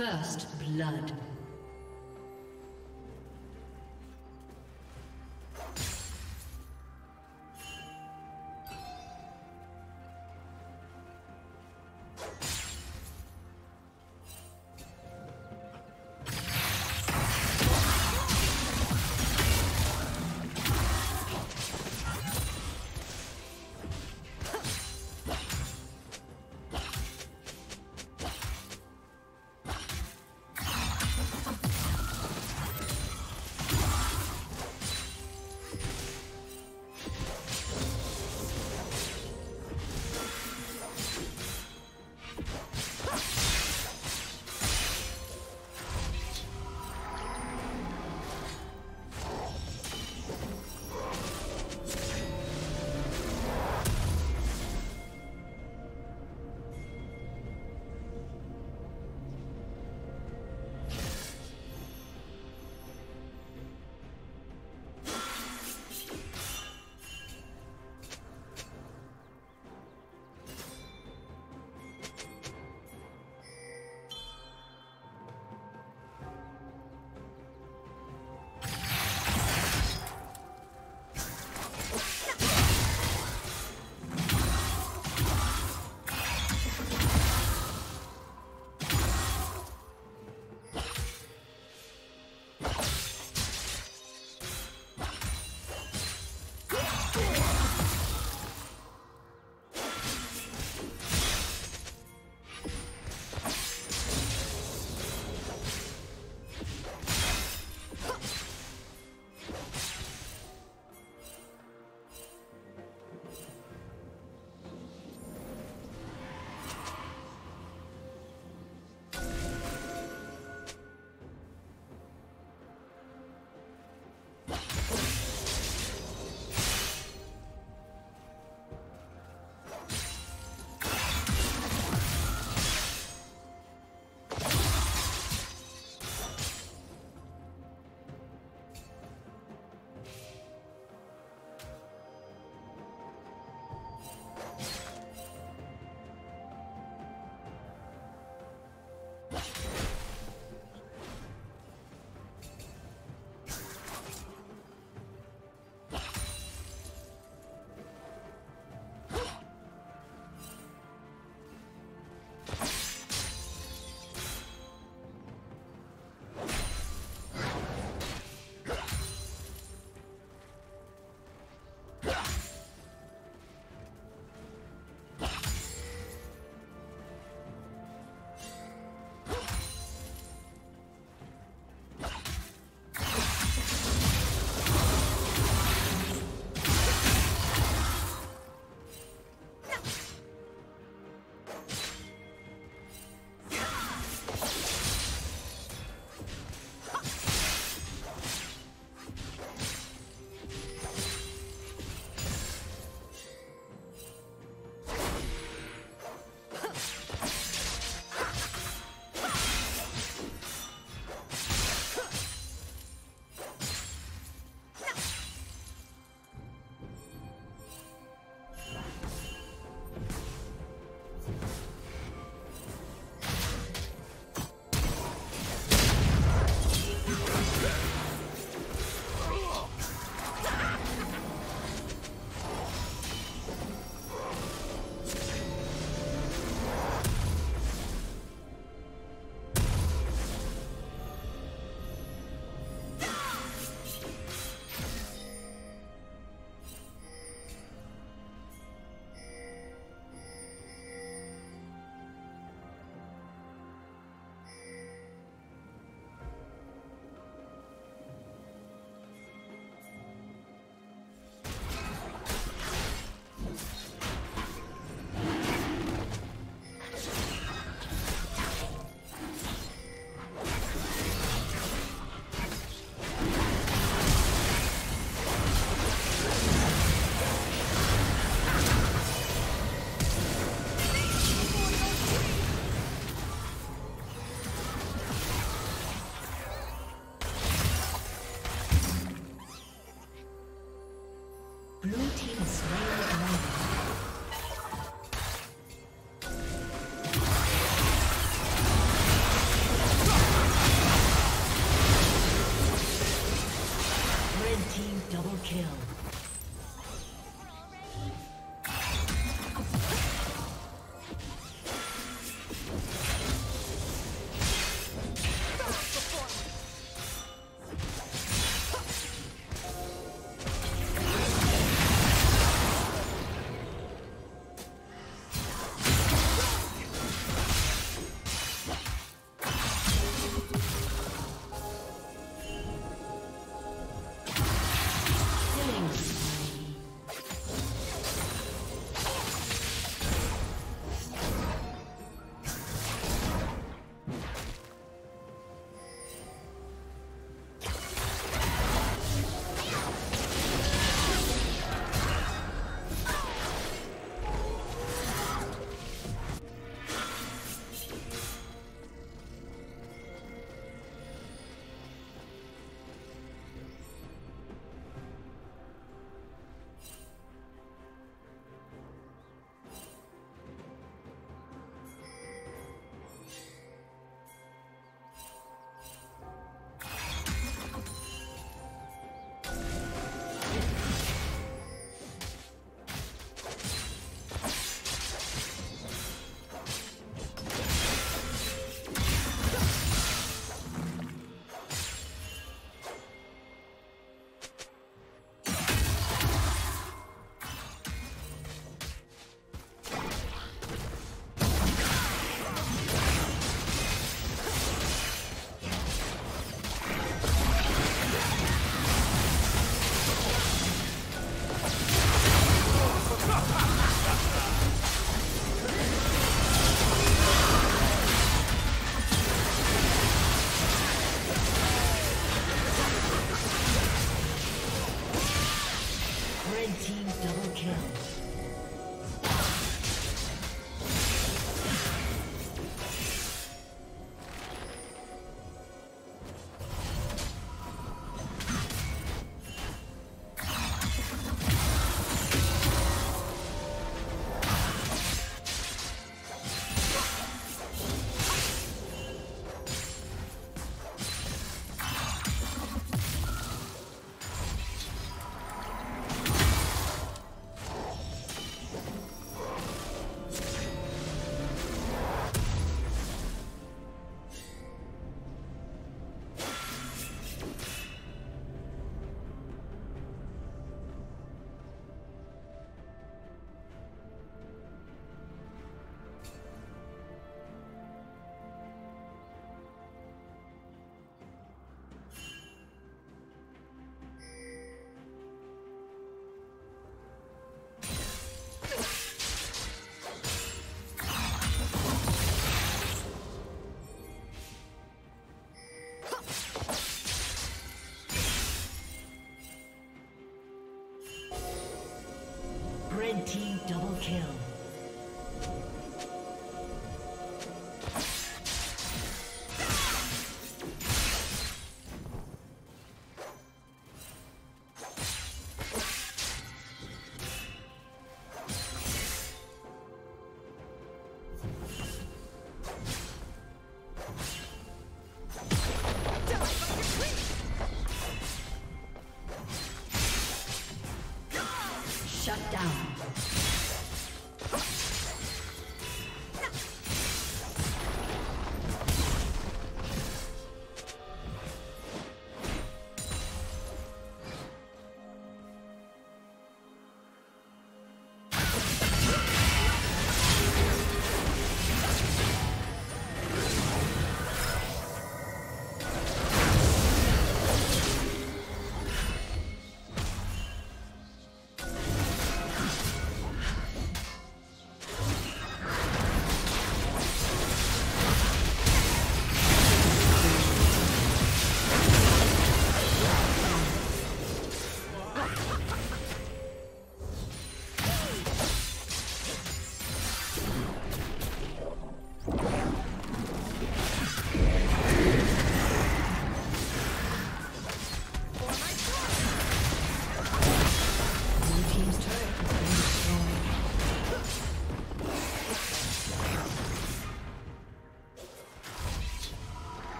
First blood. Double kill. Shut down.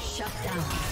Shut down.